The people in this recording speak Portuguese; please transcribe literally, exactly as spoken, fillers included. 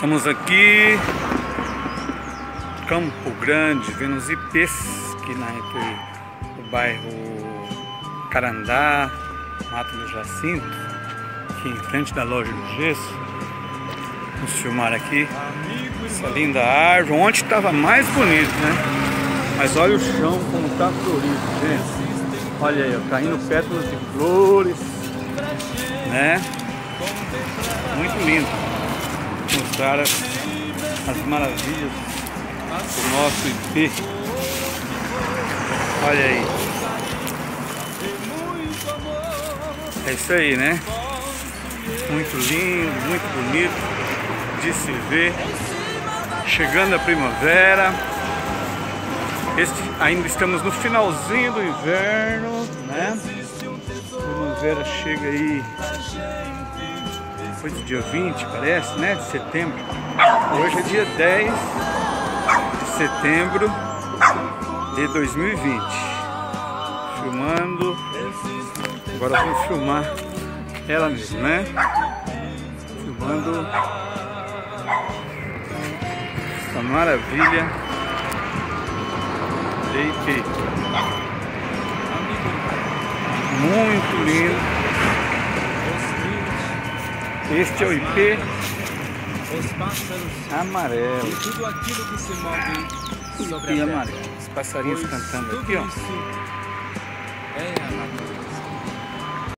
Estamos aqui Campo Grande, vendo os ipês, que na entre o bairro Carandá, Mato do Jacinto, aqui em frente da loja do gesso. Vamos filmar aqui essa linda árvore. Ontem estava mais bonito, né? Mas olha o chão como está florido, gente. Olha aí, ó, caindo pétalas de flores, né? Muito lindo. Mostrar as, as maravilhas do nosso ipê. Olha aí. É isso aí, né? Muito lindo, muito bonito de se ver. Chegando a primavera. Este, ainda estamos no finalzinho do inverno, né? A primavera chega aí. Foi do dia vinte, parece, né? De setembro. Hoje é dia dez de setembro de dois mil e vinte. Filmando. Agora vou filmar ela mesmo, né? Filmando essa maravilha de ipê. Muito lindo. Este é o ipê amarelo. E tudo aquilo que se move sobre a terra. Os passarinhos cantando aqui, ó.